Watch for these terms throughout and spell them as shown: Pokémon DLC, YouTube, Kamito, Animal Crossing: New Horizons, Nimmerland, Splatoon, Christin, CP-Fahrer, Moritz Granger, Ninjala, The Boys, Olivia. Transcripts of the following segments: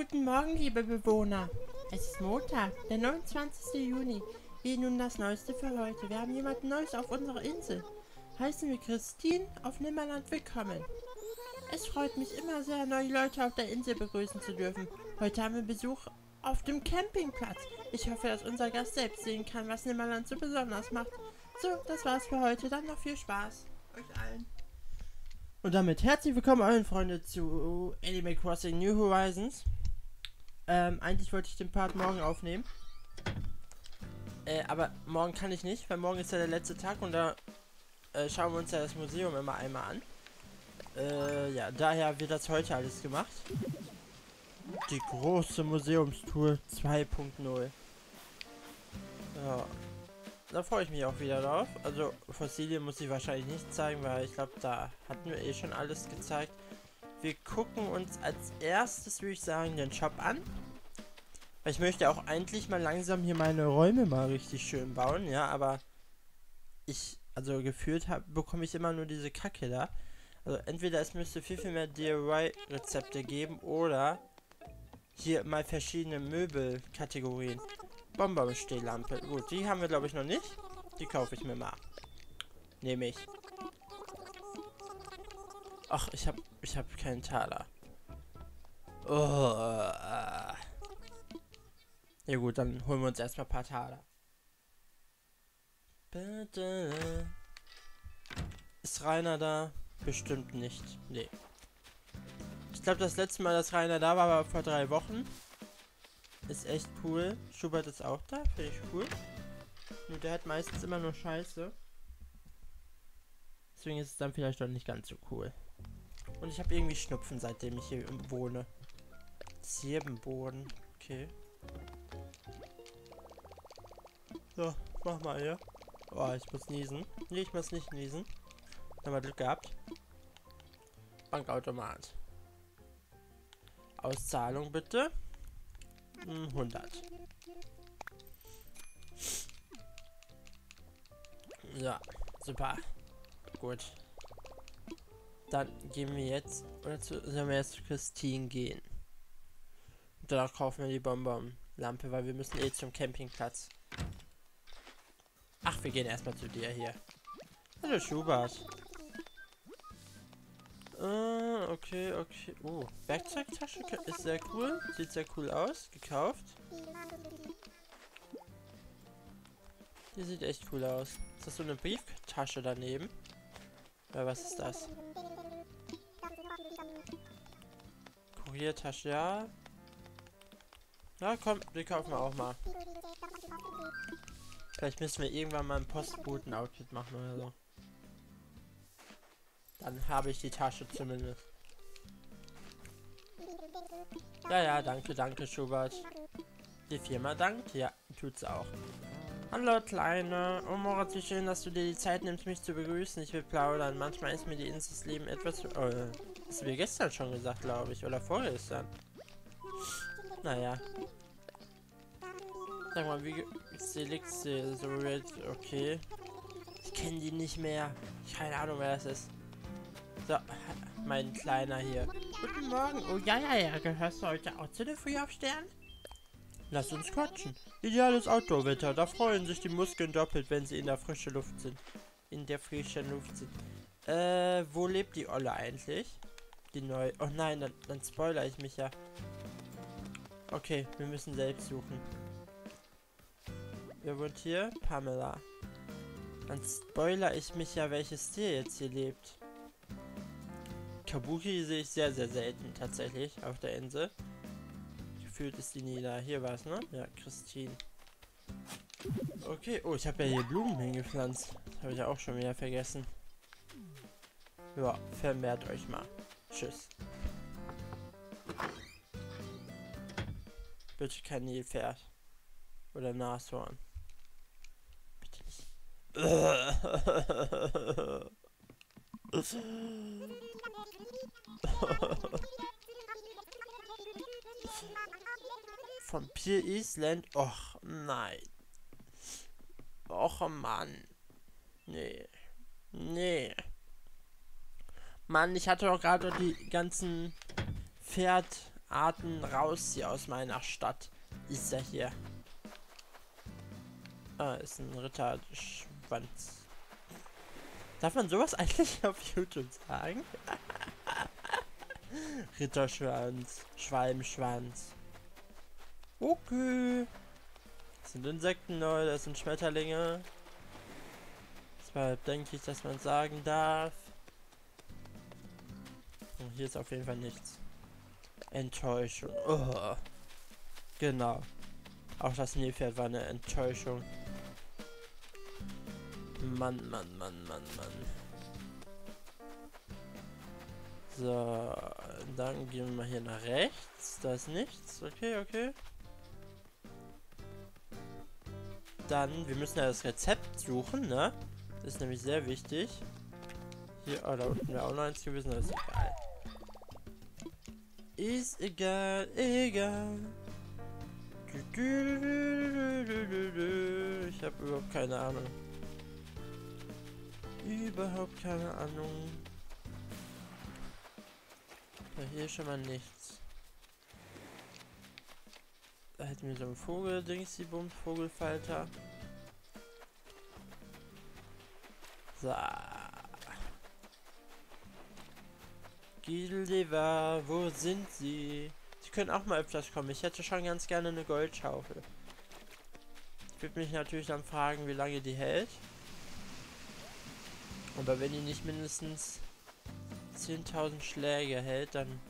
Guten Morgen, liebe Bewohner. Es ist Montag, der 29. Juni. Wie nun das Neueste für heute. Wir haben jemand Neues auf unserer Insel. Heißen wir Christin auf Nimmerland willkommen. Es freut mich immer sehr, neue Leute auf der Insel begrüßen zu dürfen. Heute haben wir Besuch auf dem Campingplatz. Ich hoffe, dass unser Gast selbst sehen kann, was Nimmerland so besonders macht. So, das war's für heute. Dann noch viel Spaß euch allen. Und damit herzlich willkommen allen Freunde zu Animal Crossing New Horizons. Eigentlich wollte ich den Part morgen aufnehmen. Aber morgen kann ich nicht, weil morgen ist ja der letzte Tag und da schauen wir uns ja das Museum immer einmal an. Ja, daher wird das heute alles gemacht. Die große Museumstour 2.0. Ja. Da freue ich mich auch wieder drauf. Also Fossilien muss ich wahrscheinlich nicht zeigen, weil ich glaube, da hatten wir eh schon alles gezeigt. Wir gucken uns als erstes, würde ich sagen, den Shop an. Ich möchte auch eigentlich mal langsam hier meine Räume mal richtig schön bauen, ja, aber also gefühlt bekomme ich immer nur diese Kacke da. Also entweder es müsste viel mehr DIY-Rezepte geben oder hier mal verschiedene Möbelkategorien. Bomberstehlampe, gut, die haben wir glaube ich noch nicht. Die kaufe ich mir mal. Nehme ich. Ach, ich habe keinen Taler. Oh. Ja gut, dann holen wir uns erstmal ein paar Taler. Bitte. Ist Rainer da? Bestimmt nicht. Nee. Ich glaube, das letzte Mal, dass Rainer da war, war vor 3 Wochen. Ist echt cool. Schubert ist auch da. Finde ich cool. Nur der hat meistens immer nur Scheiße. Deswegen ist es dann vielleicht doch nicht ganz so cool. Und ich habe irgendwie Schnupfen, seitdem ich hier wohne. Zirbenboden. Okay. So, mach mal hier. Oh, ich muss niesen. Nee, ich muss nicht niesen. Haben wir Glück gehabt. Bankautomat. Auszahlung bitte. 100. Ja, super. Gut. Dann gehen wir jetzt, sollen wir jetzt zu Christine gehen. Und danach kaufen wir die Bonbon-Lampe, weil wir müssen eh zum Campingplatz. Ach, wir gehen erstmal zu dir hier. Hallo Schubert. Okay, okay. Oh, Werkzeugtasche ist sehr cool. Sieht sehr cool aus. Gekauft. Die sieht echt cool aus. Ist das so eine Brieftasche daneben? Oder was ist das? Kuriertasche, ja. Na komm, die kaufen wir auch mal. Vielleicht müssen wir irgendwann mal ein Postboten-Outfit machen oder so. Dann habe ich die Tasche zumindest. Ja, ja, danke, danke, Schubert. Die Firma dankt? Ja, tut's auch. Hallo, Kleine. Oh, Moritz, wie schön, dass du dir die Zeit nimmst, mich zu begrüßen. Ich will plaudern. Manchmal ist mir die Inselsleben etwas... Oh, hast du mir gestern schon gesagt, glaube ich. Oder vorgestern. Naja. Sag mal, wie... Selixe, so red, okay. Ich kenne die nicht mehr. Keine Ahnung, wer das ist. So, mein Kleiner hier. Guten Morgen. Oh ja, ja, ja. Gehörst du heute auch zu den Frühaufstehern? Lass uns quatschen. Ideales Outdoor-Wetter. Da freuen sich die Muskeln doppelt, wenn sie in der frischen Luft sind. In der frischen Luft sind. Wo lebt die Olle eigentlich? Die neue... Oh nein, dann spoilere ich mich ja. Okay, wir müssen selbst suchen. Wer wohnt hier? Pamela. Dann spoilere ich mich ja, welches Tier jetzt hier lebt. Kabuki sehe ich sehr, sehr selten tatsächlich auf der Insel. Gefühlt ist die nie da. Hier war es, ne? Ja, Christine. Okay, oh, ich habe ja hier Blumen hingepflanzt. Das habe ich ja auch schon wieder vergessen. Ja, vermehrt euch mal. Tschüss. Bitte kein Nilpferd. Oder Nashorn. Bitte nicht. Von Pier Island? Och, nein. Och, Mann. Nee. Nee. Mann, ich hatte doch gerade die ganzen Pferd Arten raus hier aus meiner Stadt. Ist ja hier. Ah, ist ein Ritterschwanz. Darf man sowas eigentlich auf YouTube sagen? Ritterschwanz, Schwalbenschwanz. Okay. Das sind Insekten, Leute, das sind Schmetterlinge. Deshalb denke ich, dass man sagen darf. Und hier ist auf jeden Fall nichts. Enttäuschung. Oh. Genau. Auch das Nilpferd war eine Enttäuschung. Mann. So, dann gehen wir mal hier nach rechts. Da ist nichts. Okay. Dann, wir müssen ja das Rezept suchen, ne? Das ist nämlich sehr wichtig. Hier, oh, da unten wäre auch noch eins gewesen, aber ist egal. Ist egal. Ich habe überhaupt keine Ahnung. Ja, hier ist schon mal nichts. Da hätten wir so einen Vogel-Dings, die Bums, Vogelfalter. So. Gildeva, wo sind sie? Sie können auch mal öfters kommen. Ich hätte schon ganz gerne eine Goldschaufel. Ich würde mich natürlich dann fragen, wie lange die hält. Aber wenn die nicht mindestens 10.000 Schläge hält, dann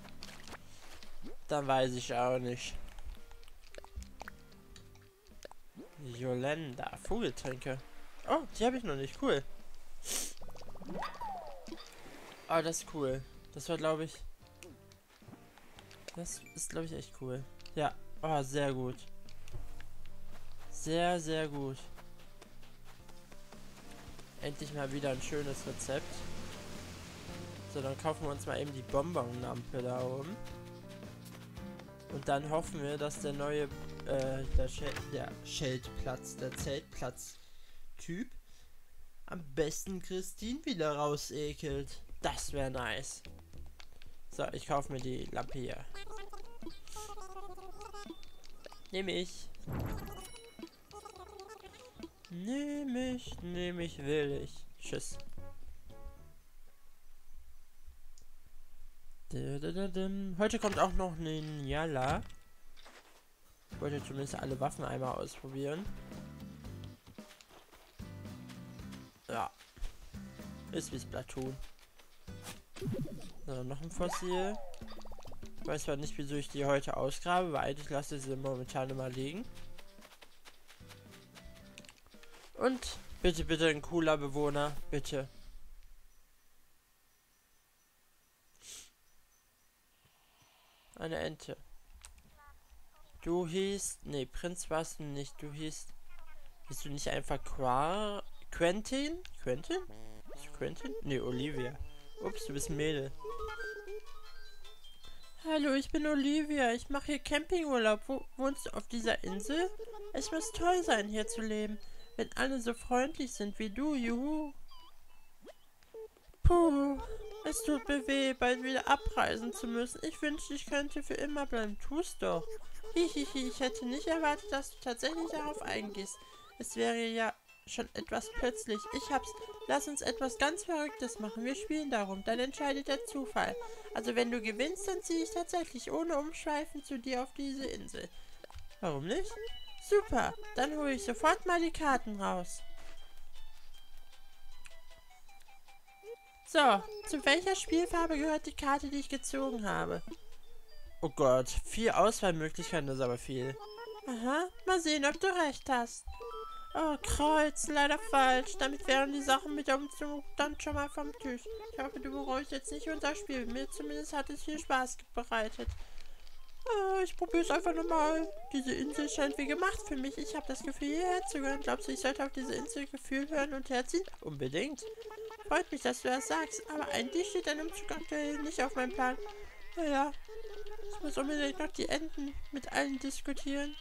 weiß ich auch nicht. Yolanda, Vogeltränke. Oh, die habe ich noch nicht. Cool. Oh, das ist cool. Das ist, glaube ich, echt cool. Ja, oh, sehr gut. Sehr, sehr gut. Endlich mal wieder ein schönes Rezept. So, dann kaufen wir uns mal eben die Bonbonlampe da oben. Und dann hoffen wir, dass der neue der Zeltplatz-Typ am besten Christin wieder rausekelt. Das wäre nice. So, ich kaufe mir die Lampe hier. Nehme ich, will ich. Tschüss. Heute kommt auch noch Ninjala. Ich wollte zumindest alle Waffen einmal ausprobieren. Ja. Ist wie Splatoon. So, noch ein Fossil. Ich weiß zwar nicht, wieso ich die heute ausgrabe, weil eigentlich lasse ich sie momentan immer liegen. Und bitte, bitte ein cooler Bewohner, bitte. Eine Ente. Du hießt... Nee, Prinz warst du nicht. Du hießt... Bist du nicht einfach Quentin? Quentin? Bist du Quentin? Nee, Olivia. Ups, du bist Mädel. Hallo, ich bin Olivia. Ich mache hier Campingurlaub. Wohnst du auf dieser Insel? Es muss toll sein, hier zu leben. Wenn alle so freundlich sind wie du, juhu. Puh, es tut mir weh, bald wieder abreisen zu müssen. Ich wünschte, ich könnte für immer bleiben. Tu's doch. Hihihi, ich hätte nicht erwartet, dass du tatsächlich darauf eingehst. Es wäre ja schon etwas plötzlich. Ich hab's. Lass uns etwas ganz Verrücktes machen. Wir spielen darum. Dann entscheidet der Zufall. Also wenn du gewinnst, dann ziehe ich tatsächlich ohne Umschweifen zu dir auf diese Insel. Warum nicht? Super, dann hole ich sofort mal die Karten raus. So, zu welcher Spielfarbe gehört die Karte, die ich gezogen habe? Oh Gott, viel Auswahlmöglichkeiten ist aber viel. Aha, mal sehen, ob du recht hast. Oh, Kreuz, leider falsch. Damit wären die Sachen mit der Umzug dann schon mal vom Tisch. Ich hoffe, du bereust jetzt nicht unser Spiel. Mir zumindest hat es viel Spaß bereitet. Oh, ich probiere es einfach nochmal. Diese Insel scheint wie gemacht für mich. Ich habe das Gefühl, hierher zu gehören. Glaubst du, ich sollte auf diese Insel Gefühl hören und herziehen? Unbedingt. Freut mich, dass du das sagst. Aber eigentlich steht ein Umzug aktuell nicht auf meinem Plan. Naja, ich muss unbedingt noch die Enten mit allen diskutieren.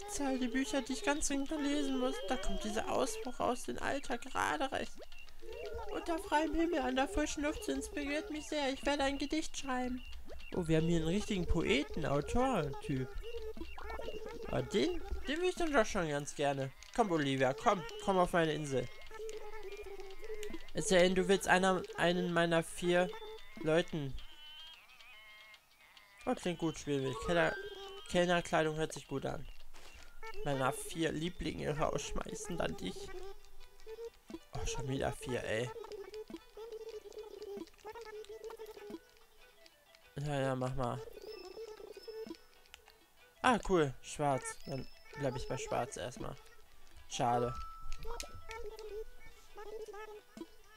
Die Zahl der Bücher, die ich ganz dringend lesen muss. Da kommt dieser Ausbruch aus dem Alltag gerade recht. Unter freiem Himmel, an der frischen Luft zu inspiriert mich sehr. Ich werde ein Gedicht schreiben. Oh, wir haben hier einen richtigen Poeten, Autorentyp. Aber den will ich dann doch schon ganz gerne. Komm, Olivia, komm auf meine Insel. Es sei denn, du willst einen meiner 4 Leuten. Oh, klingt gut, schwierig. Kellnerkleidung hört sich gut an. Meiner 4 Lieblinge rausschmeißen, dann dich. Oh, schon wieder 4, ey. Ja, mach mal. Ah, cool. Schwarz. Dann bleib ich bei Schwarz erstmal. Schade.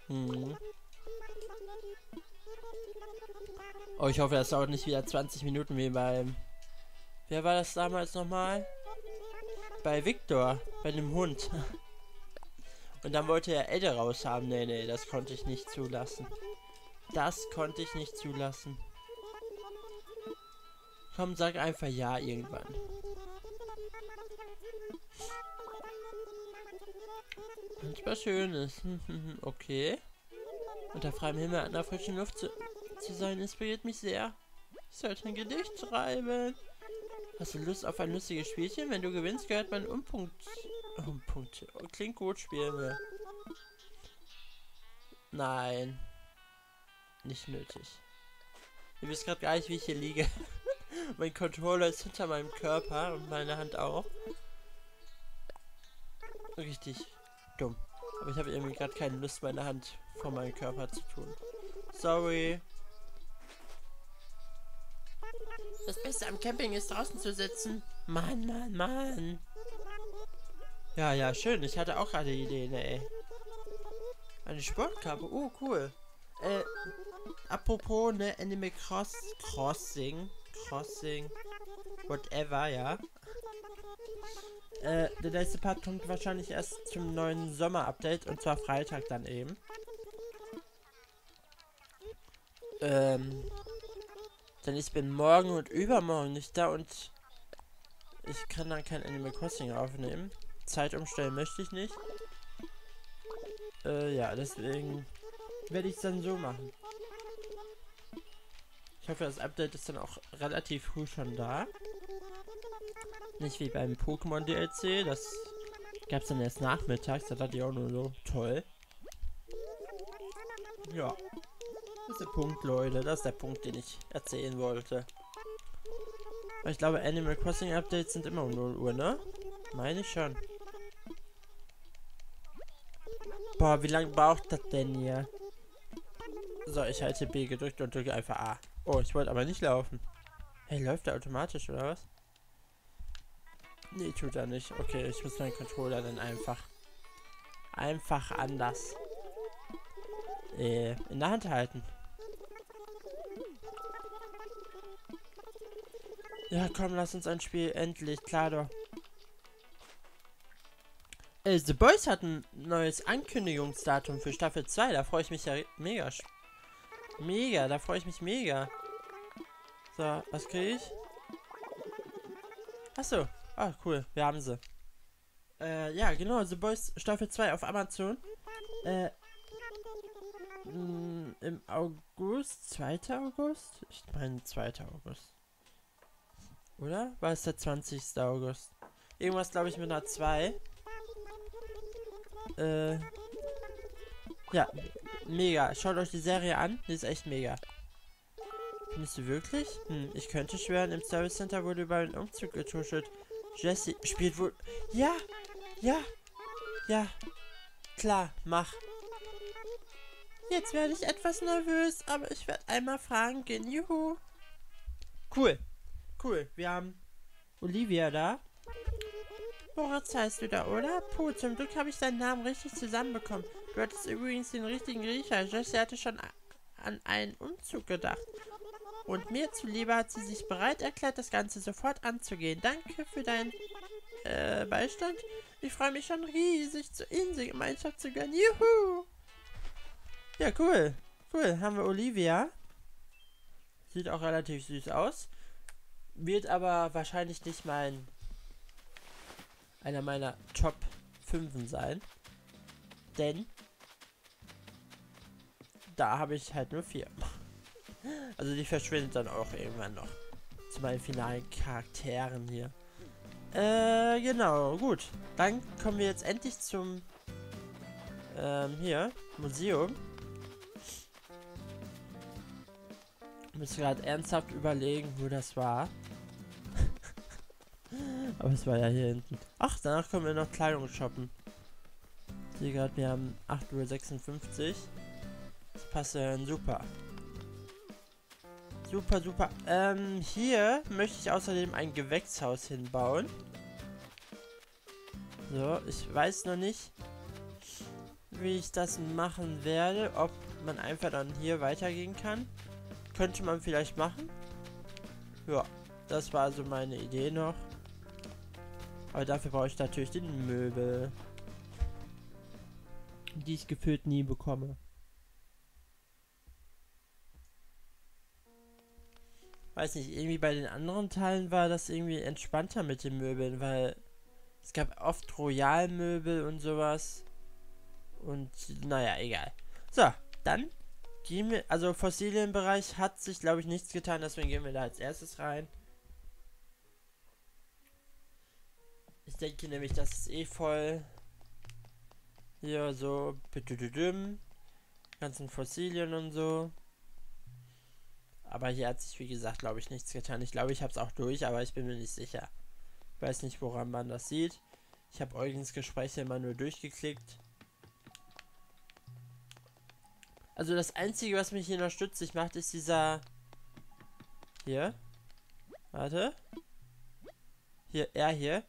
Hm. Oh, ich hoffe, das dauert nicht wieder 20 Minuten wie beim... Wer war das damals nochmal? Bei Victor. Bei dem Hund. Und dann wollte er Edde raus haben. Nee, nee, das konnte ich nicht zulassen. Das konnte ich nicht zulassen. Komm, sag einfach ja irgendwann. Und was Schönes. Okay. Unter freiem Himmel an der frischen Luft zu sein inspiriert mich sehr. Ich sollte ein Gedicht schreiben. Hast du Lust auf ein lustiges Spielchen? Wenn du gewinnst, gehört mein Umpunkt. Klingt gut, spielen wir. Nein. Nicht nötig. Ihr wisst gerade gar nicht, wie ich hier liege. Mein Controller ist hinter meinem Körper und meine Hand auch. Richtig dumm. Aber ich habe irgendwie gerade keine Lust, meine Hand vor meinem Körper zu tun. Sorry. Das Beste am Camping ist, draußen zu sitzen. Mann, Mann, Mann. Ja, ja, schön. Ich hatte auch gerade Ideen, ey. Eine Sportkappe. Oh, cool. Apropos, ne, Animal Crossing, whatever, ja. Der letzte Part kommt wahrscheinlich erst zum neuen Sommer-Update, und zwar Freitag dann eben. Denn ich bin morgen und übermorgen nicht da und ich kann dann kein Animal Crossing aufnehmen. Zeit umstellen möchte ich nicht. Ja, deswegen werde ich es dann so machen. Ich hoffe, das Update ist dann auch relativ früh schon da. Nicht wie beim Pokémon DLC, das gab es dann erst nachmittags, da war die auch nur so toll. Ja, das ist der Punkt, Leute, das ist der Punkt, den ich erzählen wollte. Aber ich glaube, Animal Crossing Updates sind immer um 0 Uhr, ne? Meine ich schon. Boah, wie lange braucht das denn hier? So, ich halte B gedrückt und drücke einfach A. Oh, ich wollte aber nicht laufen. Hey, läuft er automatisch, oder was? Nee, tut er nicht. Okay, ich muss meinen Controller dann einfach anders in der Hand halten. Ja, komm, lass uns ein Spiel. Endlich, klar doch. The Boys hat ein neues Ankündigungsdatum für Staffel 2. Da freue ich mich ja mega. Da freue ich mich mega. So, was kriege ich? Achso. Ah, cool. Wir haben sie. Ja, genau. The Boys Staffel 2 auf Amazon. Im August? 2. August? Ich meine 2. August. Oder? War es der 20. August? Irgendwas, glaube ich, mit einer 2. Ja. Mega. Schaut euch die Serie an. Die ist echt mega. Findest du wirklich? Hm, ich könnte schwören, im Service Center wurde über einen Umzug getuschelt. Jessie spielt wohl... Ja! Ja! Ja! Klar, mach. Jetzt werde ich etwas nervös, aber ich werde einmal fragen gehen. Juhu! Cool. Cool. Wir haben Olivia da. Moritz heißt du da, oder? Puh, zum Glück habe ich deinen Namen richtig zusammenbekommen. Du hattest übrigens den richtigen Riecher. Jessie hatte schon an einen Umzug gedacht. Und mir zuliebe hat sie sich bereit erklärt, das Ganze sofort anzugehen. Danke für deinen Beistand. Ich freue mich schon riesig, zur Inselgemeinschaft zu gehen. Juhu! Ja, cool. Cool, haben wir Olivia. Sieht auch relativ süß aus. Wird aber wahrscheinlich nicht einer meiner Top 5 sein. Denn da habe ich halt nur 4. Also die verschwindet dann auch irgendwann noch. Zu meinen finalen Charakteren hier. Genau, gut. Dann kommen wir jetzt endlich zum hier, Museum. Ich muss gerade ernsthaft überlegen, wo das war. Aber es war ja hier hinten. Ach, danach können wir noch Kleidung shoppen. Ich sehe gerade, wir haben 8:56 Uhr. Das passt ja dann super. Super, super. Hier möchte ich außerdem ein Gewächshaus hinbauen. So, ich weiß noch nicht, wie ich das machen werde. Ob man einfach dann hier weitergehen kann. Könnte man vielleicht machen. Ja, das war also meine Idee noch. Aber dafür brauche ich natürlich die Möbel. Die ich gefühlt nie bekomme. Weiß nicht, irgendwie bei den anderen Teilen war das irgendwie entspannter mit den Möbeln, weil es gab oft Royalmöbel und sowas. Und naja, egal. So, dann gehen wir, also Fossilienbereich hat sich glaube ich nichts getan, deswegen gehen wir da als erstes rein. Ich denke nämlich, das ist eh voll. Hier so, ganzen Fossilien und so. Aber hier hat sich, wie gesagt, glaube ich, nichts getan. Ich glaube, ich habe es auch durch, aber ich bin mir nicht sicher. Ich weiß nicht, woran man das sieht. Ich habe Eugens Gespräche immer nur durchgeklickt. Also das Einzige, was mich hier noch stützig macht, ist dieser... Hier. Warte. Hier, er hier.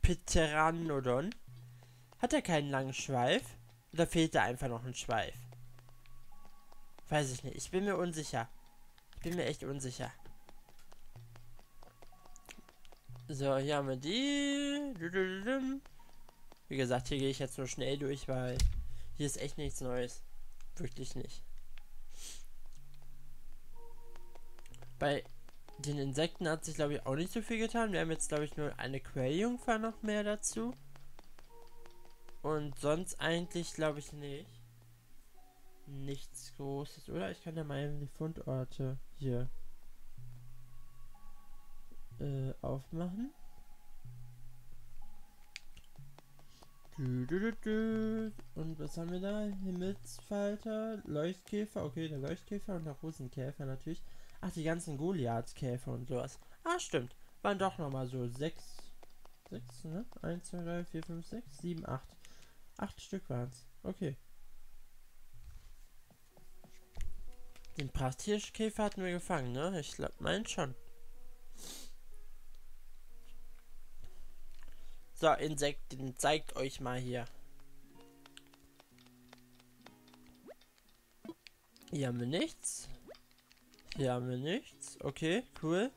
Pteranodon. Hat er keinen langen Schweif? Oder fehlt da einfach noch ein Schweif? Weiß ich nicht. Ich bin mir unsicher. Ich bin mir echt unsicher. So, hier haben wir die. Wie gesagt, hier gehe ich jetzt nur schnell durch, weil hier ist echt nichts Neues. Wirklich nicht. Bei den Insekten hat sich, glaube ich, auch nicht so viel getan. Wir haben jetzt, glaube ich, nur eine Quelljungfer noch mehr dazu. Und sonst eigentlich, glaube ich, nicht. Nichts Großes, oder? Ich kann ja mal die Fundorte hier aufmachen. Und was haben wir da? Himmelsfalter, Leuchtkäfer, okay, der Leuchtkäfer und der Rosenkäfer natürlich. Ach, die ganzen Goliathkäfer und sowas. Ah, stimmt. Waren doch nochmal so 6, ne? 1, 2, 3, 4, 5, 6, 7, 8. 8 Stück waren es. Okay. Den Prachtierkäfer hatten wir gefangen, ne? Ich glaube, meinen schon. So, Insekten, zeigt euch mal hier. Hier haben wir nichts. Hier haben wir nichts. Okay, cool.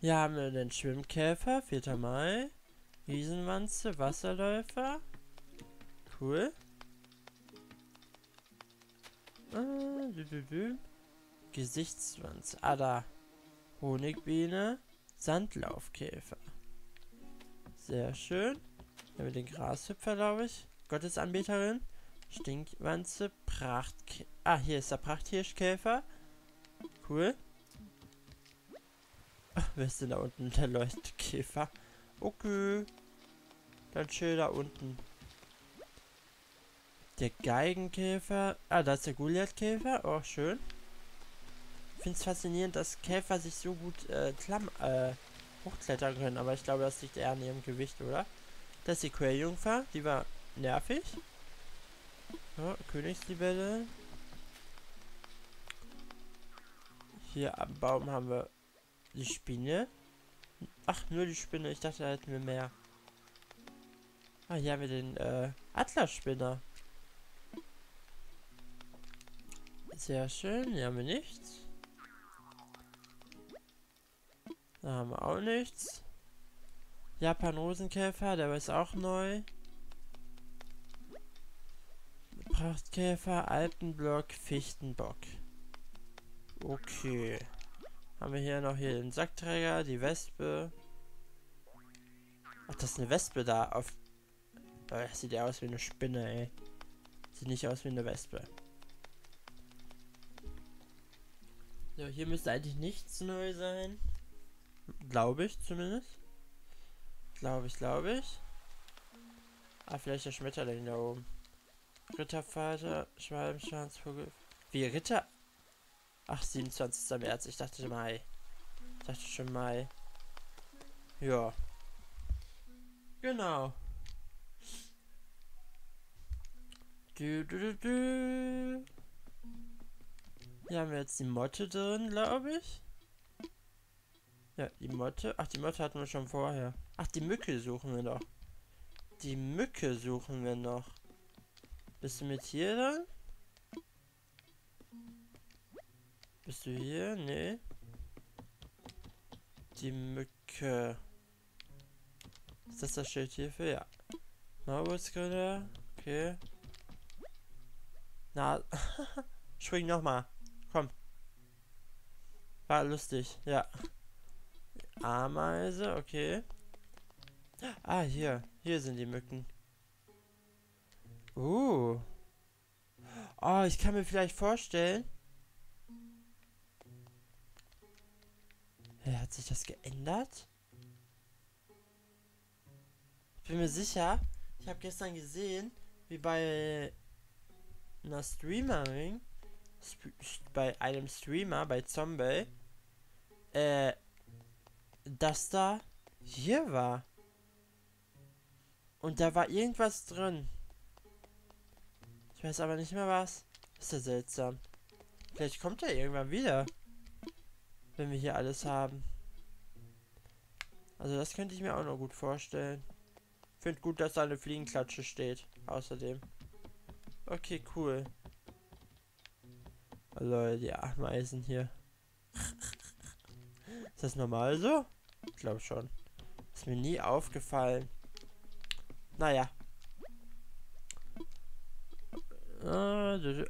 Hier haben wir den Schwimmkäfer, 4. Mai. Riesenwanze, Wasserläufer. Cool. Gesichtswanze, Ada, Honigbiene, Sandlaufkäfer. Sehr schön. Hier haben wir den Grashüpfer, glaube ich. Gottesanbeterin. Stinkwanze, Prachtkäfer. Ah, hier ist der Prachthirschkäfer. Cool. Ach, wer ist denn da unten? Der Leuchtkäfer. Okay. Dann chill da unten. Der Geigenkäfer. Ah, da ist der Goliathkäfer. Oh, schön. Ich finde es faszinierend, dass Käfer sich so gut hochklettern können. Aber ich glaube, das liegt eher an ihrem Gewicht, oder? Das ist die Quelljungfer. Die war nervig. Oh, Königslibelle. Hier am Baum haben wir die Spinne. Ach, nur die Spinne. Ich dachte, da hätten wir mehr. Ah, hier haben wir den Atlasspinner. Sehr schön, hier haben wir nichts. Da haben wir auch nichts. Japan-Rosenkäfer, der ist auch neu. Prachtkäfer, Alpenblock, Fichtenbock. Okay. Haben wir hier noch den Sackträger, die Wespe. Ach, das ist eine Wespe da. Auf das sieht ja aus wie eine Spinne, ey. Sieht nicht aus wie eine Wespe. So, hier müsste eigentlich nichts neu sein. Glaube ich zumindest. Glaube ich. Ah, vielleicht der Schmetterling da oben. Rittervater, Schwalbenschwanzvogel. Wie Ritter? Ach, 27. März. Ich dachte Mai. Ich dachte schon Mai. Ja. Genau. Hier haben wir jetzt die Motte drin, glaube ich. Ja, die Motte. Ach, die Motte hatten wir schon vorher. Ach, die Mücke suchen wir noch. Die Mücke suchen wir noch. Bist du mit hier dann? Bist du hier? Nee. Die Mücke. Ist das das Schild hierfür? Ja. Maulwurfsgriller. Okay. Na, spring nochmal. Komm. War lustig, ja. Ameise, okay. Ah, hier. Hier sind die Mücken. Oh, ich kann mir vielleicht vorstellen. Hey, hat sich das geändert? Ich bin mir sicher. Ich habe gestern gesehen, wie bei einer Streamerin, bei Zombie, dass da hier war. Und da war irgendwas drin. Ich weiß aber nicht mehr was. Ist ja seltsam. Vielleicht kommt er irgendwann wieder. Wenn wir hier alles haben. Also das könnte ich mir auch noch gut vorstellen. Ich finde gut, dass da eine Fliegenklatsche steht. Außerdem. Okay, cool. Oh, Leute, die Ameisen hier. Ist das normal so? Ich glaube schon. Ist mir nie aufgefallen. Naja.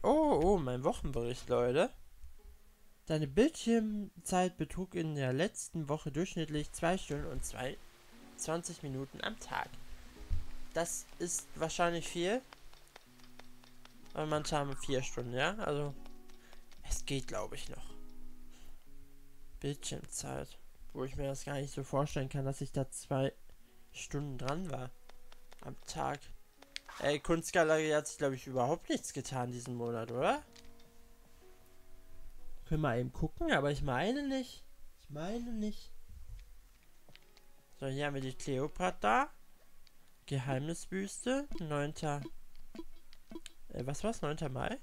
Oh, mein Wochenbericht, Leute. Deine Bildschirmzeit betrug in der letzten Woche durchschnittlich 2 Stunden und 20 Minuten am Tag. Das ist wahrscheinlich viel. Aber manche haben 4 Stunden, ja? Also, es geht, glaube ich, noch. Bildschirmzeit. Wo ich mir das gar nicht so vorstellen kann, dass ich da 2 Stunden dran war. Am Tag. Ey, Kunstgalerie hat sich, glaube ich, überhaupt nichts getan diesen Monat, oder? Können wir mal eben gucken, aber ich meine nicht. So, hier haben wir die Kleopatra. Geheimniswüste. 9. Was war's? 9. Mai?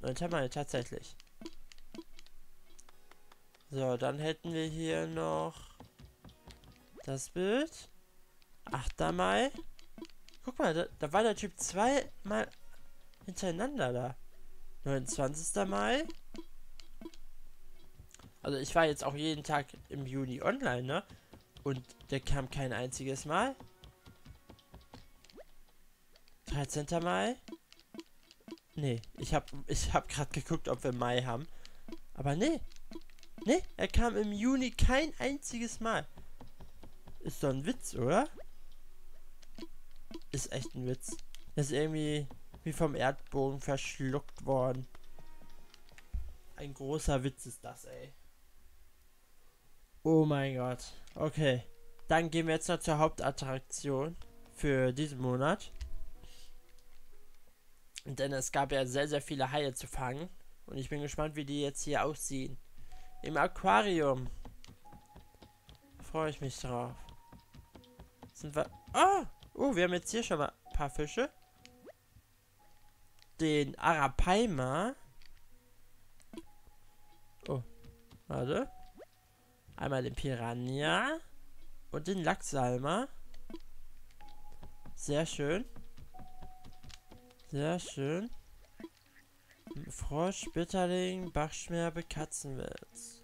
9. Mai, tatsächlich. So, dann hätten wir hier noch das Bild. 8. Mai. Guck mal, da war der Typ zweimal hintereinander da. 29. Mai. Also ich war jetzt auch jeden Tag im Juni online, ne? Und der kam kein einziges Mal. 13. Mai. Nee, ich hab gerade geguckt, ob wir Mai haben. Aber nee. Nee, er kam im Juni kein einziges Mal. Ist doch ein Witz, oder? Ist echt ein Witz. Das ist irgendwie wie vom Erdboden verschluckt worden. Ein großer Witz ist das, ey. Oh mein Gott. Okay. Dann gehen wir jetzt noch zur Hauptattraktion für diesen Monat. Denn es gab ja sehr, sehr viele Haie zu fangen. Und ich bin gespannt, wie die jetzt hier aussehen. Im Aquarium. Freue ich mich drauf. Sind wir... Oh, wir haben jetzt hier schon mal ein paar Fische. Den Arapaima. Oh, warte. Einmal den Piranha. Und den Lachsalmer. Sehr schön. Frosch, Bitterling, Bachschmerbe, Katzenwels.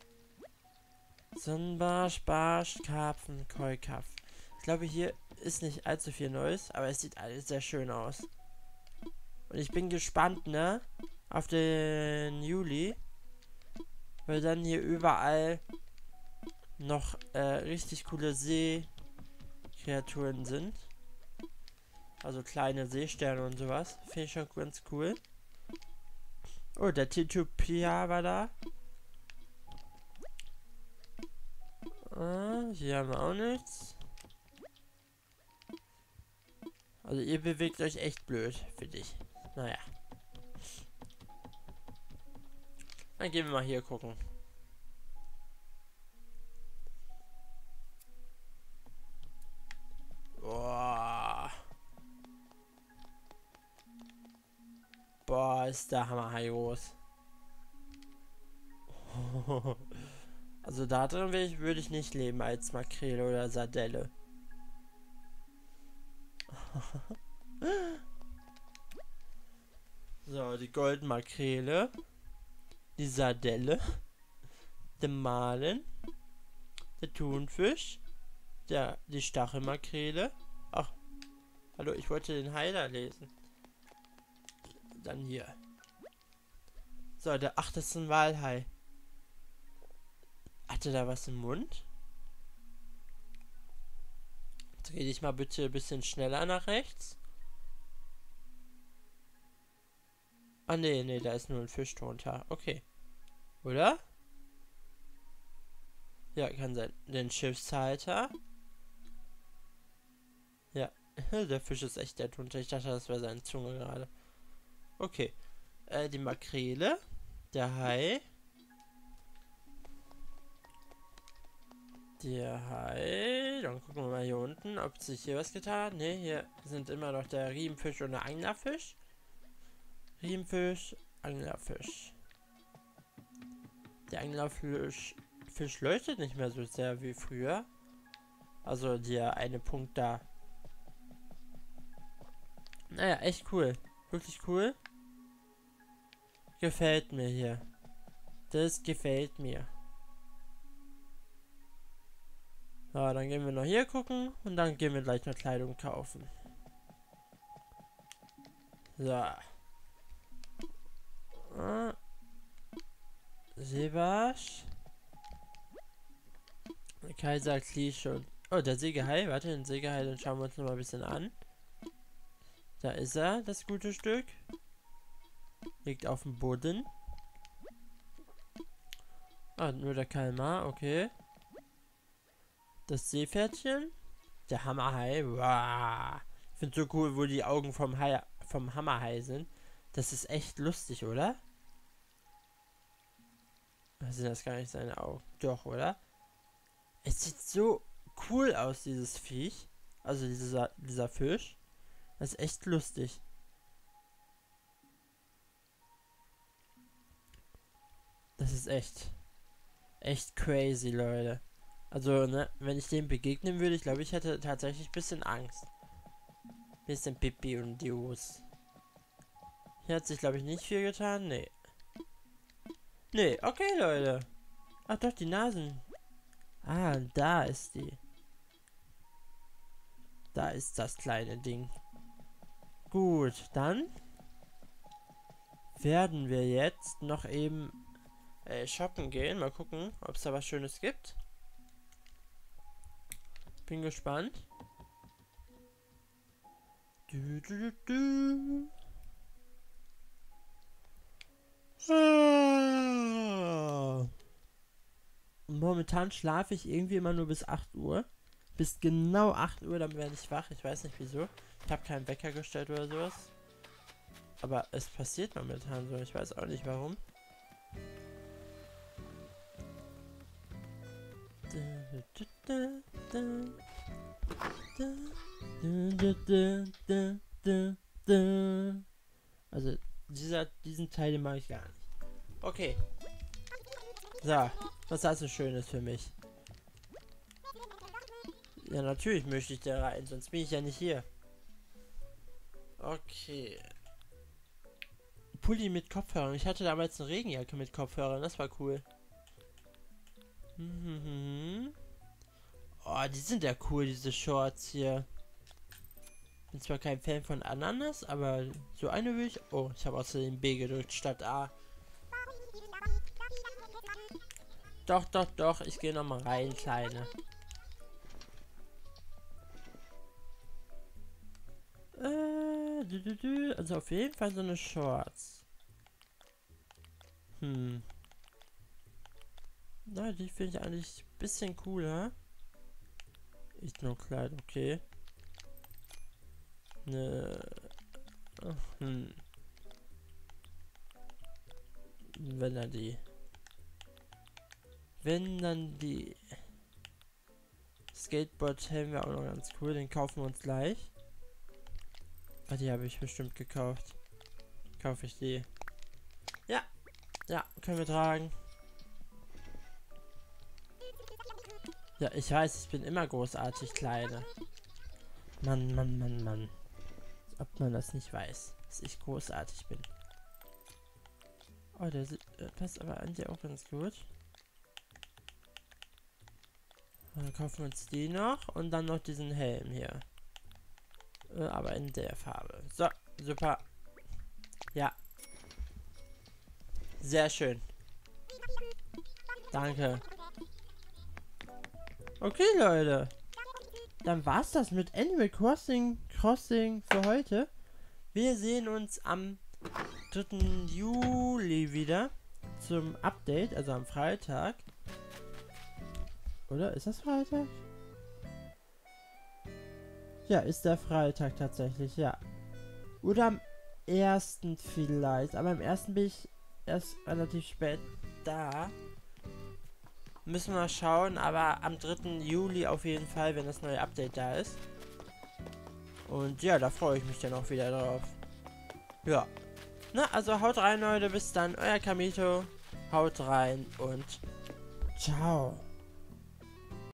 Sonnenbarsch, Barsch, Karpfen, Keukaff. Ich glaube, hier ist nicht allzu viel Neues, aber es sieht alles sehr schön aus. Und ich bin gespannt, ne? Auf den Juli. Weil dann hier überall noch richtig coole Seekreaturen sind. Also kleine Seesterne und sowas. Finde ich schon ganz cool. Oh, der Titopia war da. Hier haben wir auch nichts. Also ihr bewegt euch echt blöd, finde ich. Naja. Dann gehen wir mal hier gucken. Boah, ist der Hammer high groß. Also da drin würde ich nicht leben als Makrele oder Sardelle. So, die Goldmakrele, die Sardelle, der Marlen, der Thunfisch, die Stachelmakrele. Ach, hallo, ich wollte den Heiler lesen. Dann hier. So, der 8. Walhai. Hatte da was im Mund? Dreh dich mal bitte ein bisschen schneller nach rechts. Ah, nee, da ist nur ein Fisch drunter. Okay. Oder? Ja, kann sein. Den Schiffshalter. Ja, der Fisch ist echt da drunter. Ich dachte, das wäre seine Zunge gerade. Okay. Die Makrele. Der Hai. Der Hai. Dann gucken wir mal hier unten, ob sich hier was getan hat. Ne, hier sind immer noch der Riemenfisch und der Anglerfisch. Riemenfisch, Anglerfisch. Der Anglerfisch leuchtet nicht mehr so sehr wie früher. Also der eine Punkt da. Naja, echt cool. Wirklich cool. Gefällt mir hier. Das gefällt mir. Ja, dann gehen wir noch hier gucken und dann gehen wir gleich noch Kleidung kaufen. So. Seebarsch. Kaiser Klischee. Oh, der Sägehai. Warte, den Sägehai, den schauen wir uns noch mal ein bisschen an. Da ist er, das gute Stück. Liegt auf dem Boden. Ah, nur der Kalmar, okay. Das Seepferdchen. Der Hammerhai. Wow. Ich finde so cool, wo die Augen vom Hammerhai sind. Das ist echt lustig, oder? Sind das gar nicht seine Augen? Doch, oder? Es sieht so cool aus, dieses Viech. Also dieser Fisch. Das ist echt lustig. Das ist echt crazy, Leute. Also, ne, wenn ich dem begegnen würde, ich glaube, ich hätte tatsächlich ein bisschen Angst. Ein bisschen Pipi und die Hose. Hier hat sich, glaube ich, nicht viel getan. Nee. Nee, okay, Leute. Ach doch, die Nasen. Ah, da ist die. Da ist das kleine Ding. Gut, dann werden wir jetzt noch eben shoppen gehen. Mal gucken, ob es da was Schönes gibt. Bin gespannt. Momentan schlafe ich irgendwie immer nur bis 8 Uhr. Bis genau 8 Uhr, dann werde ich wach. Ich weiß nicht wieso. Ich habe keinen Wecker gestellt oder sowas. Aber es passiert momentan so. Ich weiß auch nicht warum. Also diesen Teil, den mag ich gar nicht. Okay. So, was hast du Schönes für mich? Ja, natürlich möchte ich da rein, sonst bin ich ja nicht hier. Okay. Pulli mit Kopfhörern. Ich hatte damals eine Regenjacke mit Kopfhörern, das war cool. Oh, die sind ja cool, diese Shorts hier. Bin zwar kein Fan von Ananas, aber so eine will ich... Oh, ich habe außerdem B gedrückt statt A. Doch, ich gehe nochmal rein, Kleine. Also auf jeden Fall so eine Shorts. Na, die finde ich eigentlich bisschen cooler. Ist nur Kleid, okay. Ne. Wenn dann die. Skateboard-Helm wäre auch noch ganz cool. Den kaufen wir uns gleich. Ah, die habe ich bestimmt gekauft. Kaufe ich die. Ja. Ja, können wir tragen. Ja, ich weiß, ich bin immer großartig kleine. Mann, Mann, Mann, Mann. Als ob man das nicht weiß, dass ich großartig bin. Oh, der passt aber an dir auch ganz gut. Dann kaufen wir uns die noch und dann noch diesen Helm hier. Aber in der Farbe. So, super. Ja. Sehr schön. Danke. Okay, Leute. Dann war's das mit Animal Crossing für heute. Wir sehen uns am 3. Juli wieder zum Update, also am Freitag. Oder? Ist das Freitag? Ja, ist der Freitag tatsächlich, ja. Oder am 1. vielleicht. Aber am 1. bin ich erst relativ spät da. Müssen wir schauen, aber am 3. Juli auf jeden Fall, wenn das neue Update da ist. Und ja, da freue ich mich dann auch wieder drauf. Ja. Na, also haut rein, Leute. Bis dann. Euer Kamito. Haut rein und ciao.